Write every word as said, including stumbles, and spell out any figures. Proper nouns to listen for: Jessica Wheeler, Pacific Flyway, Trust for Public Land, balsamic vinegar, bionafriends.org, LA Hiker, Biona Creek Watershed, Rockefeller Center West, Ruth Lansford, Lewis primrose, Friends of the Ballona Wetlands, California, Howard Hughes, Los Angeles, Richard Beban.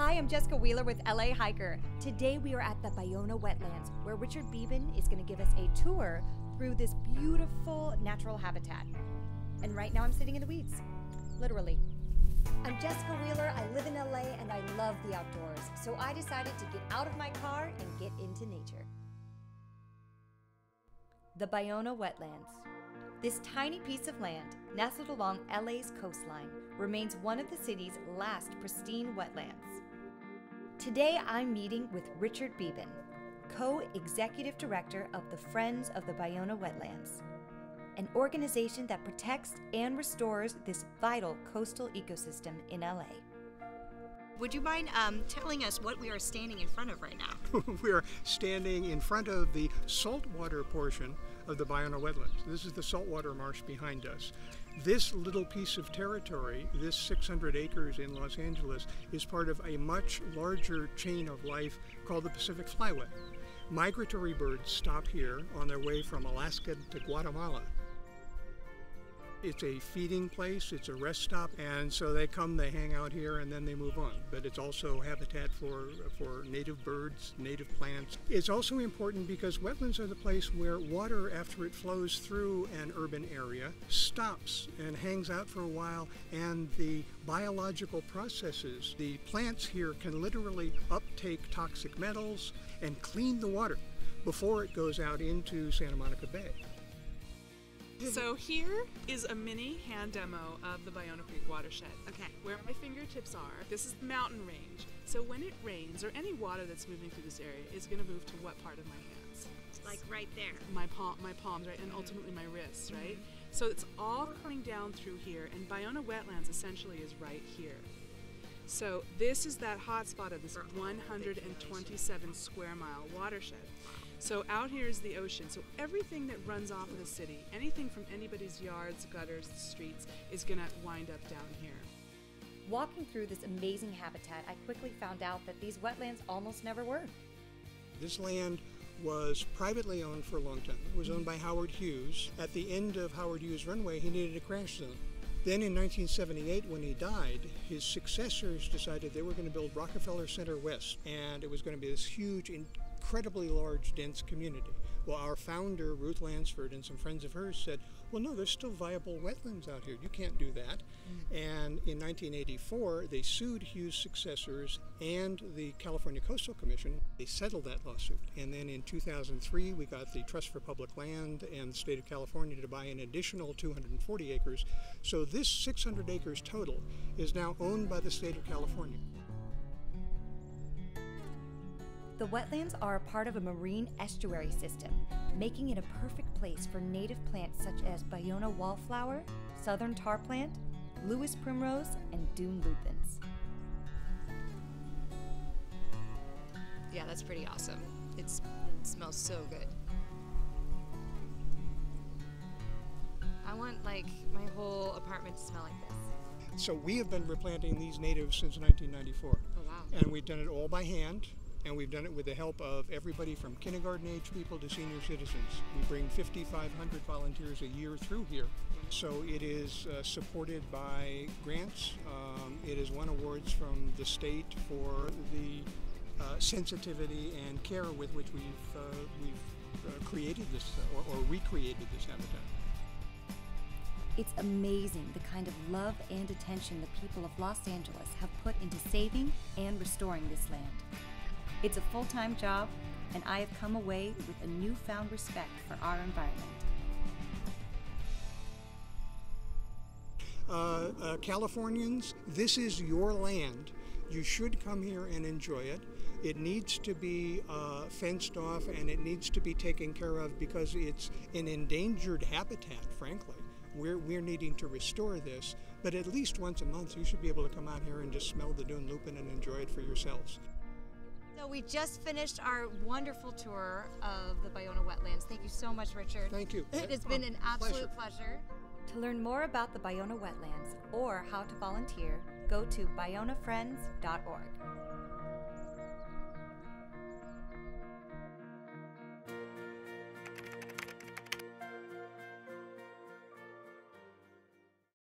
Hi, I'm Jessica Wheeler with L A Hiker. Today we are at the Ballona Wetlands, where Richard Beban is going to give us a tour through this beautiful natural habitat. And right now I'm sitting in the weeds, literally. I'm Jessica Wheeler, I live in L A and I love the outdoors, so I decided to get out of my car and get into nature. The Ballona Wetlands. This tiny piece of land, nestled along L A's coastline, remains one of the city's last pristine wetlands. Today I'm meeting with Richard Beban, co-executive director of the Friends of the Ballona Wetlands, an organization that protects and restores this vital coastal ecosystem in L A. Would you mind um, telling us what we are standing in front of right now? We are standing in front of the saltwater portion of the Ballona Wetlands. This is the saltwater marsh behind us. This little piece of territory, this six hundred acres in Los Angeles, is part of a much larger chain of life called the Pacific Flyway. Migratory birds stop here on their way from Alaska to Guatemala. It's a feeding place, it's a rest stop, and so they come, they hang out here, and then they move on. But it's also habitat for, for native birds, native plants. It's also important because wetlands are the place where water, after it flows through an urban area, stops and hangs out for a while, and the biological processes, the plants here can literally uptake toxic metals and clean the water before it goes out into Santa Monica Bay. So here is a mini hand demo of the Biona Creek Watershed. Okay. Where my fingertips are, this is the mountain range. So when it rains, or any water that's moving through this area, is going to move to what part of my hands? Like right there. My palm, my palms, right, and ultimately my wrists, right? So it's all coming down through here, and Ballona Wetlands essentially is right here. So this is that hot spot of this one hundred twenty-seven square mile watershed. So out here is the ocean, so everything that runs off of the city, anything from anybody's yards, gutters, streets, is gonna wind up down here. Walking through this amazing habitat, I quickly found out that these wetlands almost never were. This land was privately owned for a long time. It was owned by Howard Hughes. At the end of Howard Hughes' runway, he needed a crash zone. Then in nineteen seventy-eight, when he died, his successors decided they were going to build Rockefeller Center West, and it was going to be this huge, incredibly large, dense community. Well, our founder, Ruth Lansford, and some friends of hers said, well, no, there's still viable wetlands out here. You can't do that. Mm-hmm. And in nineteen eighty-four, they sued Hughes' successors and the California Coastal Commission. They settled that lawsuit. And then in two thousand three, we got the Trust for Public Land and the state of California to buy an additional two hundred forty acres. So this six hundred acres total is now owned by the state of California. The wetlands are a part of a marine estuary system, making it a perfect place for native plants such as Bionafriends wallflower, southern tar plant, Lewis primrose, and dune lupins. Yeah, that's pretty awesome. It's, it smells so good. I want like my whole apartment to smell like this. So we have been replanting these natives since nineteen ninety-four. Oh wow. And we've done it all by hand. And we've done it with the help of everybody from kindergarten age people to senior citizens. We bring fifty-five hundred volunteers a year through here. So it is uh, supported by grants. Um, it has won awards from the state for the uh, sensitivity and care with which we've, uh, we've uh, created this or, or recreated this habitat. It's amazing the kind of love and attention the people of Los Angeles have put into saving and restoring this land. It's a full-time job, and I have come away with a newfound respect for our environment. Uh, uh, Californians, this is your land. You should come here and enjoy it. It needs to be uh, fenced off, and it needs to be taken care of because it's an endangered habitat, frankly. We're, we're needing to restore this, but at least once a month you should be able to come out here and just smell the dune lupin and enjoy it for yourselves. So we just finished our wonderful tour of the Ballona Wetlands. Thank you so much, Richard. Thank you. It has been an absolute pleasure. pleasure. To learn more about the Ballona Wetlands or how to volunteer, go to biona friends dot org.